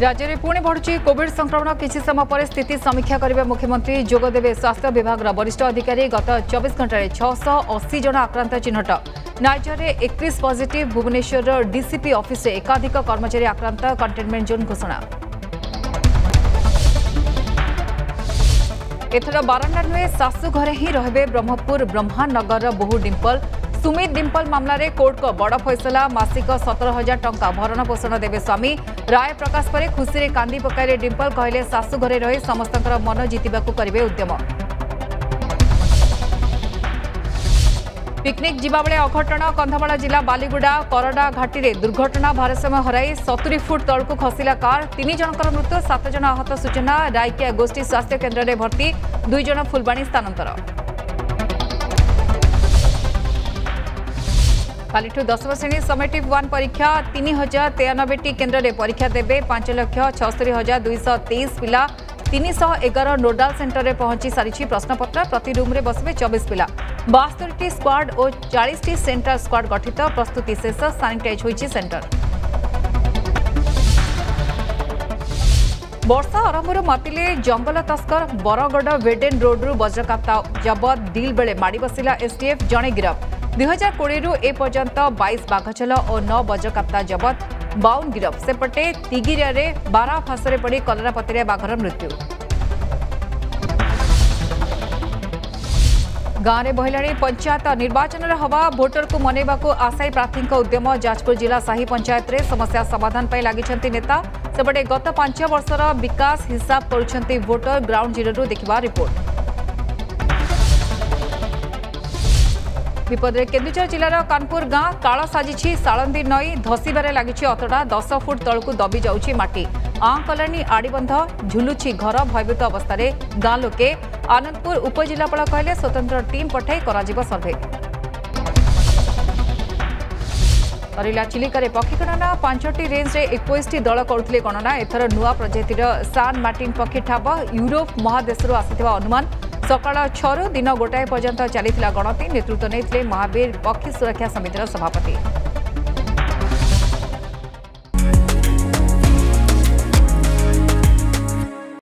राज्य में पुणी बढ़ुची कोविड संक्रमण किसी समय पर स्थिति समीक्षा करेंगे मुख्यमंत्री जोगदेवे स्वास्थ्य विभाग वरिष्ठ अधिकारी गत 24 घंटे 680 जन आक्रांत चिन्हट नाइजर में 31 पॉजिट भुवनेश्वर डीसीपी ऑफिस एकाधिक कर्मचारी आक्रांत कंटेनमेंट जोन घोषणा एथर बारंडा नुहे सासू घरे ही रहे ब्रह्मपुर ब्रह्मानगर बोहू डिंपल सुमित डिंपल मामला रे कोर्ट को बड़ फैसला मासिक 17,000 टंका भरण पोषण देवे स्वामी राय प्रकाश पर खुशी रे कांदी पकाइले डिंपल कहले सासू घरे रही समस्तंकर मन जीतिबाकू करिवे उद्यम पिकनिक जीवा बेले अघटन कंधमाल जिला बालीगुड़ा करडा घाटी रे दुर्घटना भारसाम्य हराई 70 फुट तलकू खसिला कार 3 जनकर मृत्यु 7 जन आहत सूचना रायकिया गोष्ठी स्वास्थ्य केन्द्र रे भर्ती 2 जन फुलबाणी स्थानांतर कालिठू 10वीं श्रेणी समेटिव 1 परीक्षा 3093 केन्द्र रे परीक्षा देबे 5,76,223 पिला 311 नोडाल सेंटर रे पहुंची सारिछि प्रश्नपत्र प्रति रूम रे बसबे 24 पिला 72 स्क्वाड और 40 टी सेंटर स्क्वाड गठित प्रस्तुति शेष सानिटाइज होइछि सेंटर वर्षा आरंभ मातिले जंगल तस्कर बरगड़ वेडेन रोड रु वज्रकाप्ता जबत डील बेले माड़ी बसिला एसटीएफ जणे गिरफ 2020 रु ए पर्यंत 22 बाघछल और 9 वज्रकाप्ता जबत 52 गिरफ सेपटे तिगिरिया रे 12 फासरे पड़ी कलरापतिरिया बाघर मृत्यु गाँव में बहलाणी पंचायत निर्वाचन हवा भोटर को मनैवाक आशायी प्रार्थी उद्यम जाजपुर जिला साही पंचायत रे समस्या समाधान पर लगी नेता सेपटे गत 5 वर्षर विकास हिसाब करुछंती भोटर ग्राउंड जीरो देखिबा रिपोर्ट विपद केन्दुझर जिलार कानपुर गाँ काल साजिछि साळंदी नई धसिबारे लागिछि अतडा 10 फुट तलकू दबी जाउछि माटी आँ कलाणी आड़ीबंध झुलुछि घर भयभीत अवस्था गाँ लोके आनंदपुर उपजिलापाल कहले स्वतंत्र टीम पठाई कराजिबो सर्वे सरिला चिलिकारे पक्षी गणना 5टी रेंज रे 21टी दल करुथिले गणना एथर नुआ प्रजातिर सान मार्टिन पक्षी ठाब यूरोप महादेशरू आसिथिबा अनुमान सकाल 6 दिन गोटाए पर्यंत चली गणति नेतृत्व नहीं महावीर पक्षी सुरक्षा समितिर सभापति।